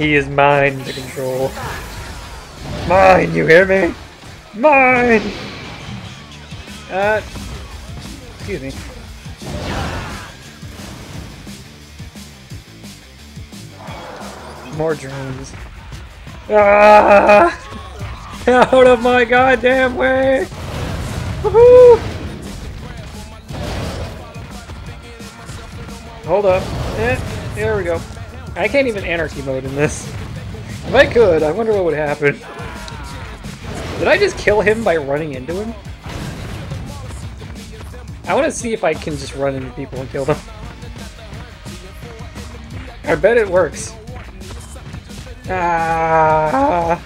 He is mine to control. Mine, you hear me? Mine! Excuse me. More drones. Ah! Out of my goddamn way! Woohoo! Hold up. There we go. I can't even anarchy mode in this. If I could, I wonder what would happen. Did I just kill him by running into him? I want to see if I can just run into people and kill them. I bet it works. Ah.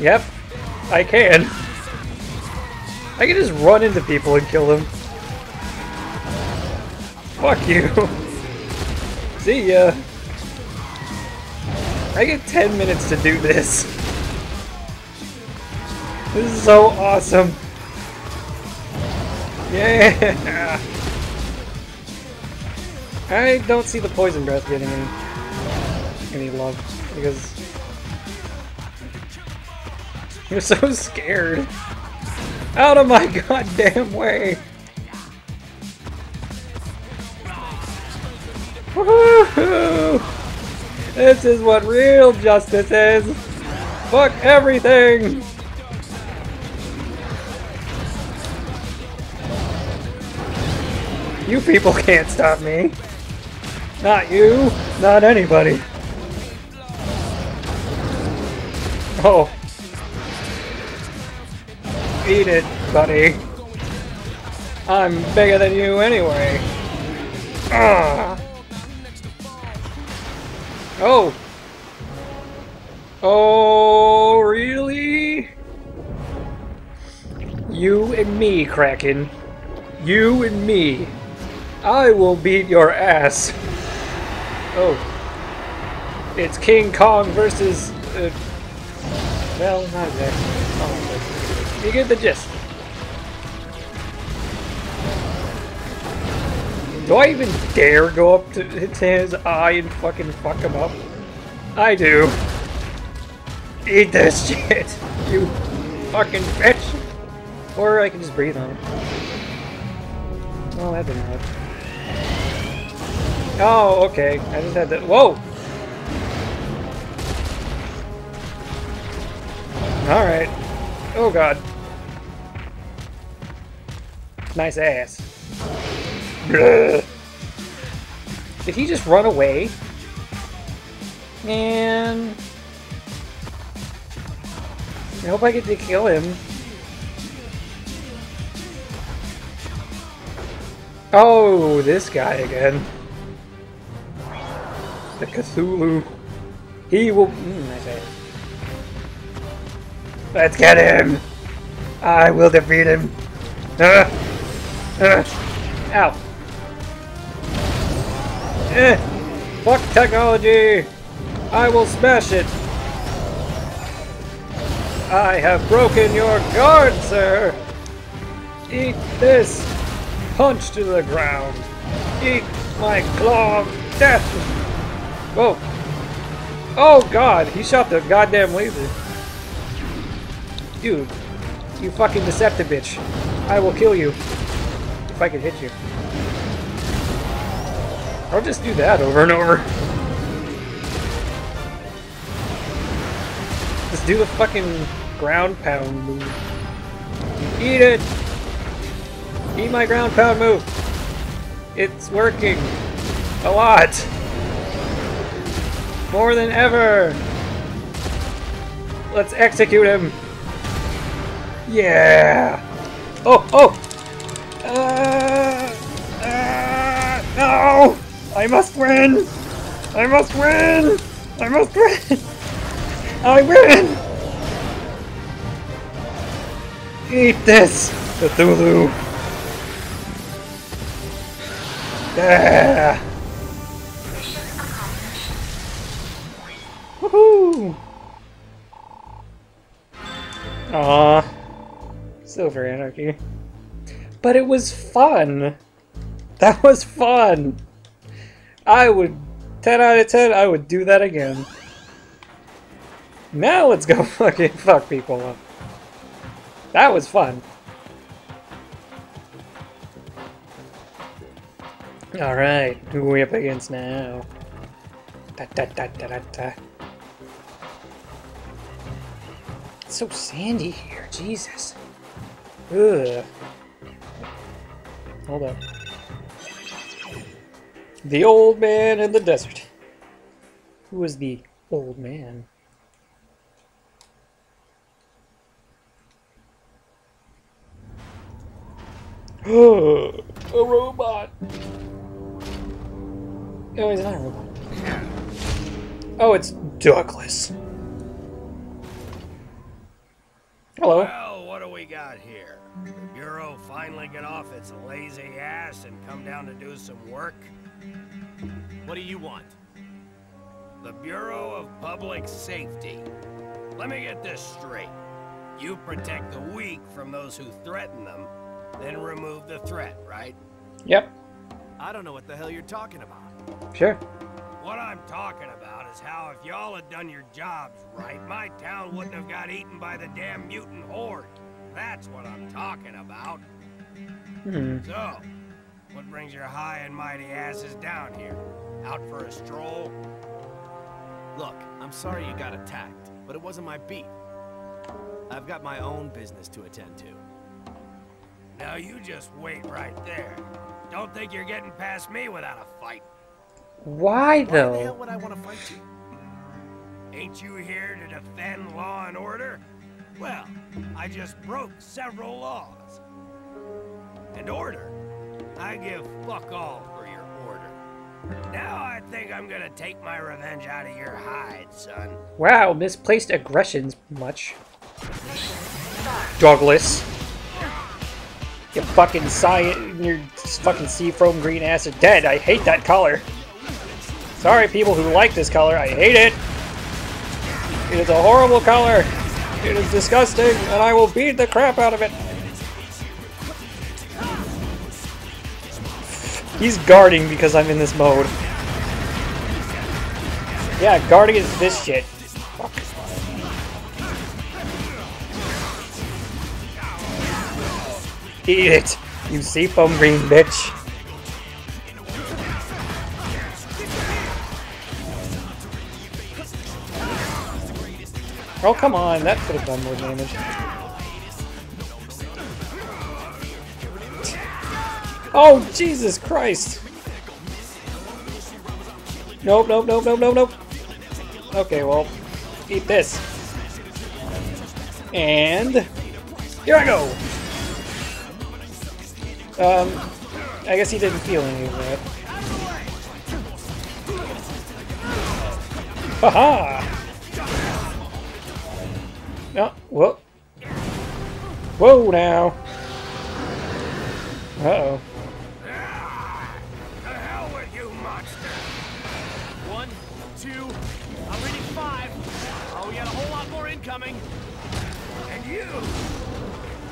Yep, I can. I can just run into people and kill them. Fuck you. See ya. I get 10 minutes to do this. This is so awesome. Yeah. I don't see the poison breath getting any love because you're so scared. Out of my goddamn way. Woohoo! This is what real justice is! Fuck everything! You people can't stop me! Not you, not anybody! Oh. Eat it, buddy. I'm bigger than you anyway. Ugh. Oh! Oh, really? You and me, Kraken. You and me. I will beat your ass. Oh. It's King Kong versus... well, not exactly. Oh, you get the gist. Do I even dare go up to his eye and fucking fuck him up? I do. Eat this shit, you fucking bitch! Or I can just breathe on it. Well, that didn't help. Oh, okay. I just had to. Whoa! Alright. Oh god. Nice ass. Did he just run away? Man, I hope I get to kill him. Oh, this guy again. The Cthulhu. He will. I say. Let's get him. I will defeat him. Ow. Fuck technology! I will smash it! I have broken your guard, sir! Eat this! Punch to the ground! Eat my claw of death! Whoa! Oh god, he shot the goddamn laser! Dude, you fucking deceptive bitch! I will kill you! If I could hit you. I'll just do that over and over. Just do the fucking ground pound move. Eat it! Eat my ground pound move! It's working! A lot! More than ever! Let's execute him! Yeah! Oh! Oh! No! I must win! I must win! I must win! I win! Eat this, Cthulhu! Yeah! Woohoo! Aww. Silver Anarchy. But it was fun! That was fun. I would, 10 out of 10, I would do that again. Now let's go fucking fuck people up. That was fun. Alright, who are we up against now? Da, da, da, da, da, da. It's so sandy here, Jesus. Ugh. Hold up. The old man in the desert. Who was the old man? A robot! No, he's not a robot. Oh, it's Douglas. Hello. Well, what do we got here? The Bureau finally get off its lazy ass and come down to do some work? What do you want? The Bureau of Public Safety. Let me get this straight. You protect the weak from those who threaten them, then remove the threat, right? Yep. I don't know what the hell you're talking about. Sure. What I'm talking about is how if y'all had done your jobs right, my town wouldn't have got eaten by the damn mutant horde. That's what I'm talking about. Hmm. So, what brings your high and mighty asses down here? Out for a stroll? Look, I'm sorry you got attacked, but it wasn't my beat. I've got my own business to attend to. Now you just wait right there. Don't think you're getting past me without a fight. Why though? Why the hell would I want to fight you? Ain't you here to defend law and order? Well, I just broke several laws. And order. I give fuck all for your order. Now I think I'm gonna take my revenge out of your hide, son. Wow, misplaced aggressions much. Douglas. You fucking cyan, your fucking seafoam green ass is dead. I hate that color. Sorry, people who like this color. I hate it. It is a horrible color. It is disgusting, and I will beat the crap out of it. He's guarding because I'm in this mode. Yeah, guarding is this shit. Fuck. Eat it, you seafoam green bitch. Oh, come on, that could have done more damage. Oh, Jesus Christ! Nope, nope, nope, nope, nope, nope. Okay, well, eat this. And here I go! I guess he didn't feel any of that. Haha! No, whoa. Whoa now! Uh oh. The hell with you, monster! 1, 2, I'm reading 5. Oh, we got a whole lot more incoming. And you!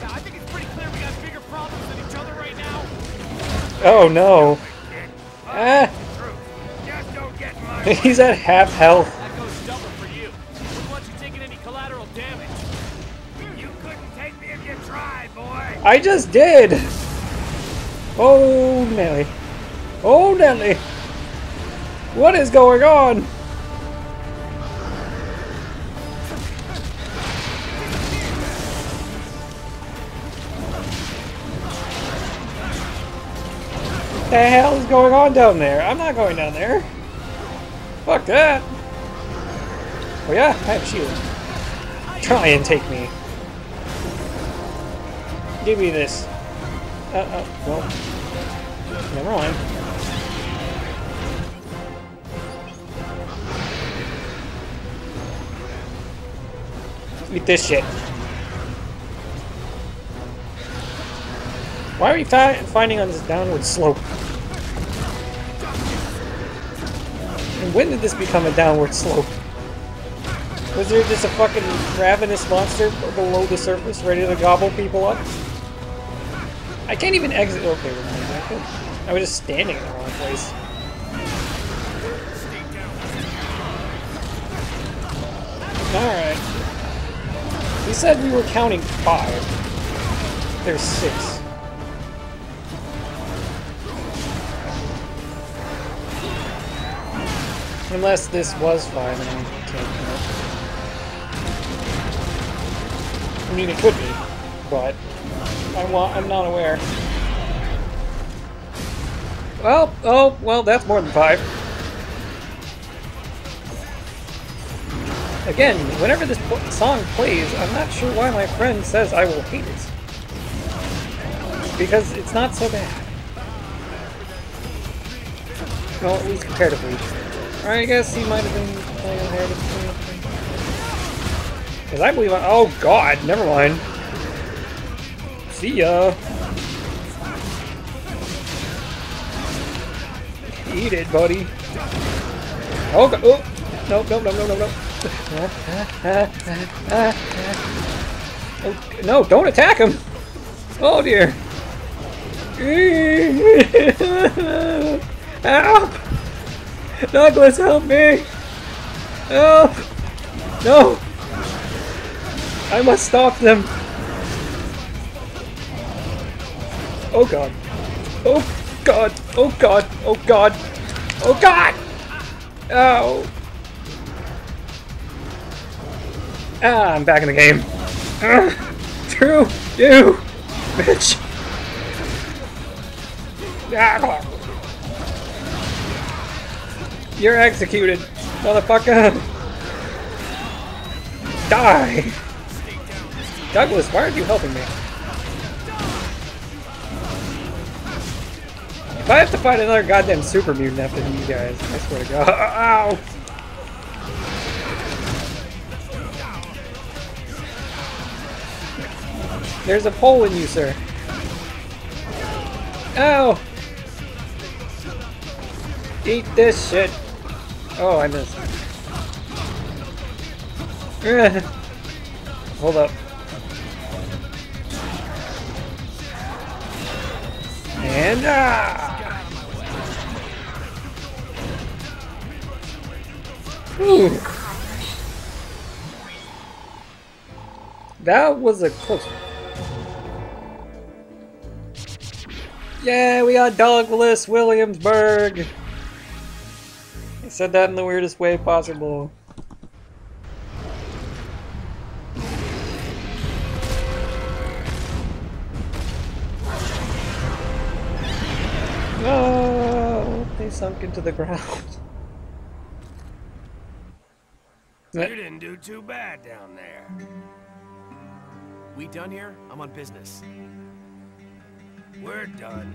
I think it's pretty clear we got bigger problems than each other right now. Oh no. Ah. He's at half health. That goes double for you. Wouldn't want you taking any collateral damage. You couldn't take me if you tried, boy. I just did. Oh Nelly. Oh Nelly. What is going on? What the hell is going on down there? I'm not going down there. Fuck that. Oh yeah, I have a shield. Try and take me. Give me this. Oh, well. Never mind. Eat this shit. Why are we finding on this downward slope? And when did this become a downward slope? Was there just a fucking ravenous monster below the surface ready to gobble people up? I can't even exit. Okay, we're not exactly. I was just standing in the wrong place. Alright. He said we were counting 5. There's 6. Unless this was 5 and I can't count. I mean, it could be, but I'm not aware. Well, oh, well, that's more than 5. Again, whenever this song plays, I'm not sure why my friend says I will hate it. Because it's not so bad. Well, at least comparatively. Alright, I guess he might have been playing on here. Because I believe I. Oh god, never mind. See ya. Eat it, buddy. Oh god. Oh. Nope. Oh, no, don't attack him! Oh dear! Help! Douglas, help me! Help! No! I must stop them! Oh god! Oh god! Oh god! Oh god! Oh god! Ow! Ah, I'm back in the game. True, you, bitch. Ah. You're executed, motherfucker. Die, Douglas. Why aren't you helping me? If I have to fight another goddamn super mutant after you guys, I swear to God. Ow. There's a pole in you, sir. Ow! Eat this shit. Oh, I missed. Hold up. And ah! Ooh. That was a close one. Yeah, we got Douglas, Williamsburg! I said that in the weirdest way possible. Oh, they sunk into the ground. You didn't do too bad down there. We done here? I'm on business. We're done.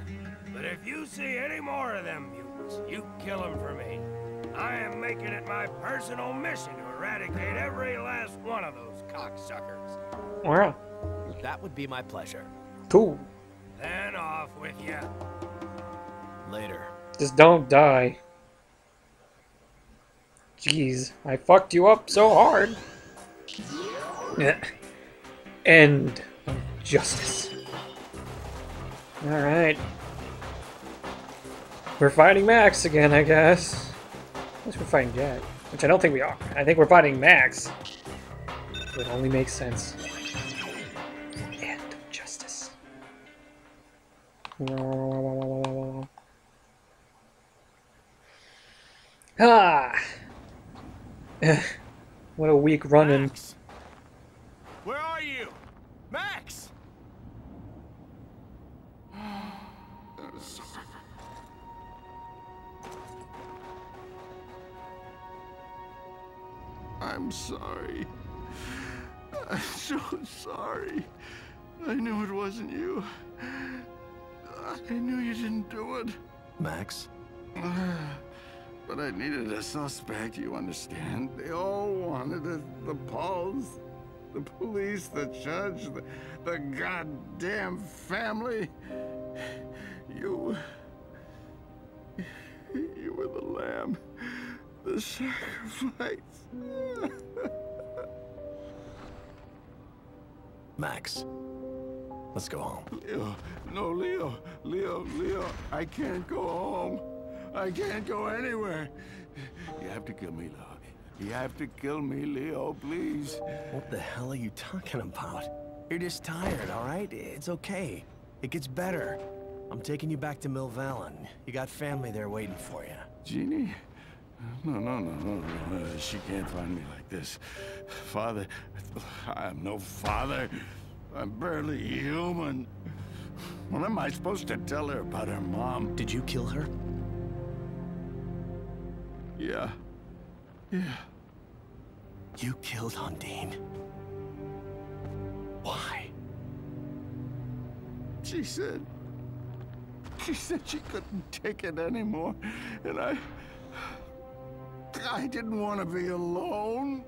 But if you see any more of them mutants, you kill them for me. I am making it my personal mission to eradicate every last one of those cocksuckers. Wow. That would be my pleasure. Cool. Then off with you. Later. Just don't die. Jeez, I fucked you up so hard. End of justice. Alright. We're fighting Max again, I guess. Unless we're fighting Jack. Which I don't think we are. I think we're fighting Max. It only makes sense. End of justice. Ah! What a weak run-in. Where are you? Max! I'm sorry. I'm so sorry. I knew it wasn't you. I knew you didn't do it. Max? But I needed a suspect, you understand? They all wanted it. The Pauls, the police, the judge, the goddamn family. You were the lamb. The sacrifice. Max. Let's go home. Leo, no, Leo, I can't go home. I can't go anywhere. You have to kill me, Leo. You have to kill me, Leo, please. What the hell are you talking about? You're just tired, all right? It's okay. It gets better. I'm taking you back to Mill Valen. You got family there waiting for you. Jeannie? No. She can't find me like this. Father, I'm no father. I'm barely human. What am I supposed to tell her about her mom? Did you kill her? Yeah. You killed Ondine. Why? She said she couldn't take it anymore, and I didn't want to be alone.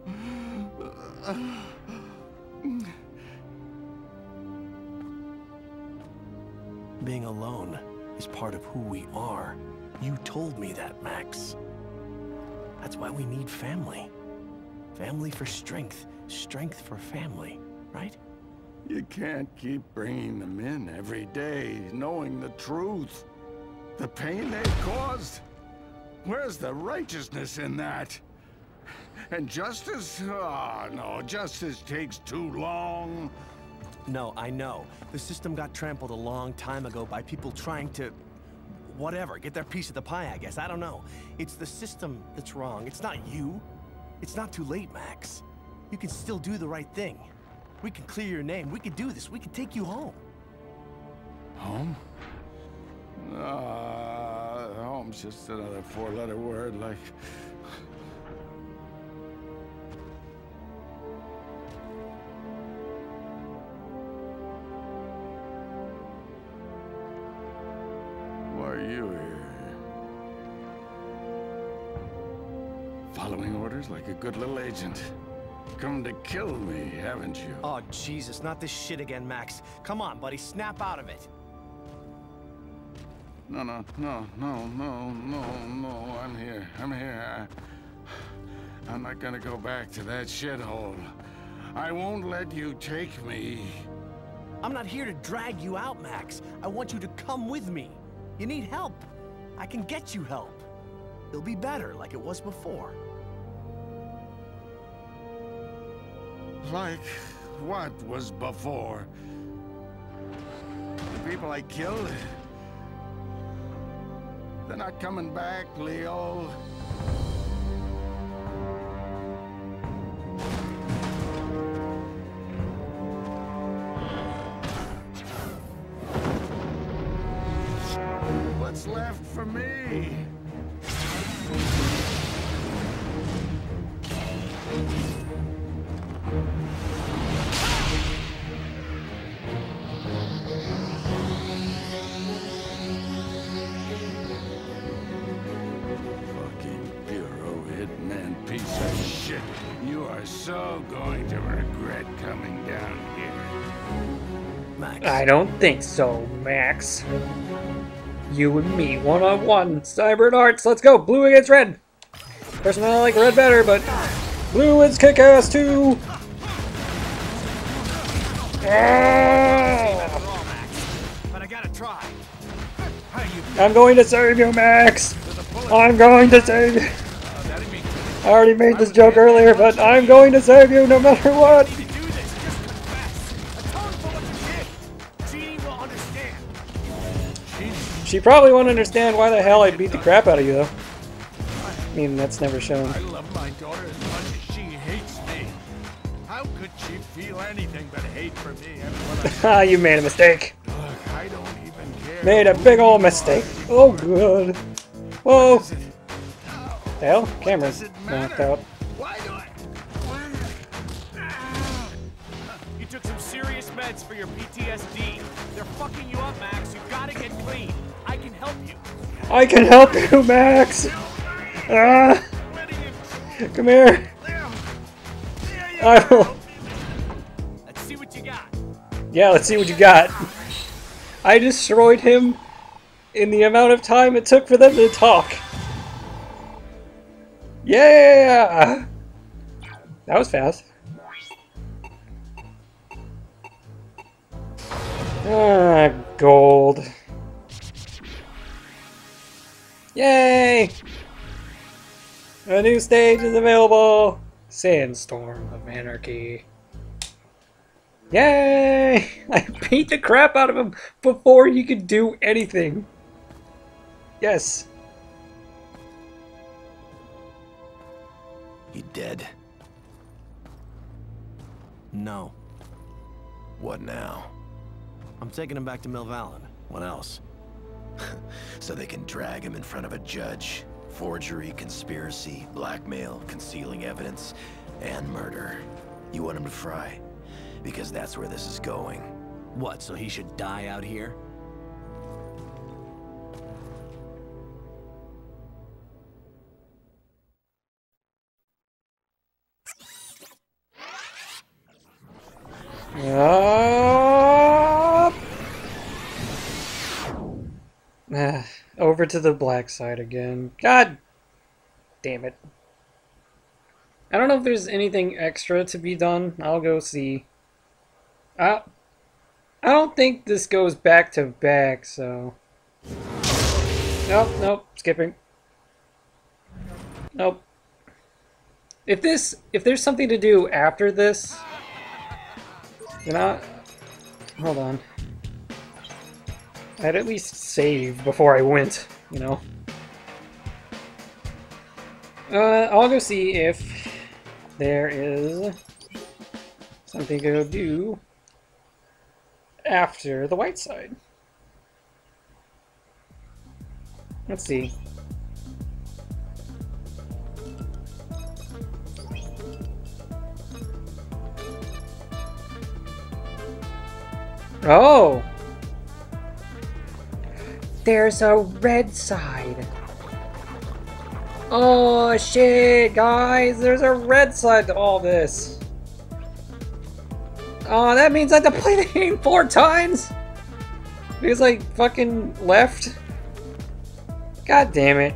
Being alone is part of who we are. You told me that, Max. That's why we need family. Family for strength, strength for family, right? You can't keep bringing them in every day, knowing the truth, the pain they caused. Where's the righteousness in that? And justice? Oh, no, justice takes too long. No, I know. The system got trampled a long time ago by people trying to, whatever, get their piece of the pie, I guess. I don't know. It's the system that's wrong. It's not you. It's not too late, Max. You can still do the right thing. We can clear your name. We can do this. We can take you home. Home? Home's just another four-letter word, like... Why are you here? Following orders like a good little agent. Come to kill me, haven't you? Oh, Jesus, not this shit again, Max. Come on, buddy, snap out of it. No, I'm here. I'm not gonna go back to that shithole. I won't let you take me. I'm not here to drag you out, Max. I want you to come with me. You need help. I can get you help. It'll be better, like it was before. Like what was before? The people I killed? They're not coming back, Leo. What's left for me? I don't think so, Max. You and me, one-on-one. CyberArts, let's go! Blue against red! Personally, I like red better, but blue is kick-ass, too! I'm going to save you, Max! I'm going to save you! I already made this joke earlier, but I'm going to save you no matter what! She probably won't understand why the hell I beat the crap out of you, though. I mean, that's never shown. I love my daughter as much as she hates me. How could she feel anything but hate for me? Ha, you made a mistake. Look, I don't even care. Made a big old mistake. Oh, good. Whoa. Hell, camera's knocked out. Why do I... You took some serious meds for your PTSD. They're fucking you up, Max. You've got to get clean. I can help you, Max! Ah. Come here! I will... Let's see what you got. Yeah, let's see what you got. I destroyed him in the amount of time it took for them to talk. Yeah! That was fast. Ah, gold. Yay! A new stage is available! Sandstorm of Anarchy. Yay! I beat the crap out of him before he could do anything. Yes. You dead? No. What now? I'm taking him back to Mill Valen. What else? So they can drag him in front of a judge. Forgery, conspiracy, blackmail, concealing evidence, and murder. You want him to fry, because that's where this is going. What, so he should die out here? Over to the black side again. God damn it. I don't know if there's anything extra to be done. I'll go see. I don't think this goes back to back, so... Nope, nope, skipping. Nope. If there's something to do after this... You know, hold on. I'd at least save before I went, you know. I'll go see if there is something to do after the white side. Let's see. Oh! There's a red side. Oh shit, guys! There's a red side to all this. Oh, that means I have to play the game 4 times? Because I fucking left? God damn it.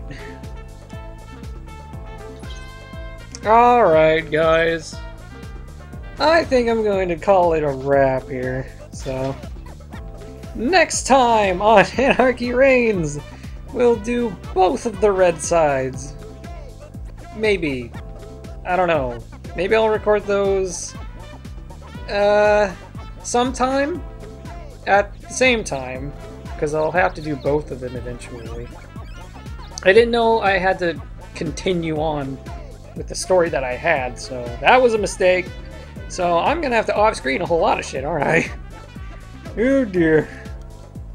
Alright, guys. I think I'm going to call it a wrap here. So, next time on Anarchy Reigns, we'll do both of the red sides. Maybe. I don't know. Maybe I'll record those sometime at the same time, because I'll have to do both of them eventually. I didn't know I had to continue on with the story that I had, so that was a mistake. So I'm gonna have to off-screen a whole lot of shit, alright. Oh dear.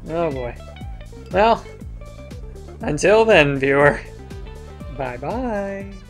Oh boy. Well, until then, viewer. Bye-bye.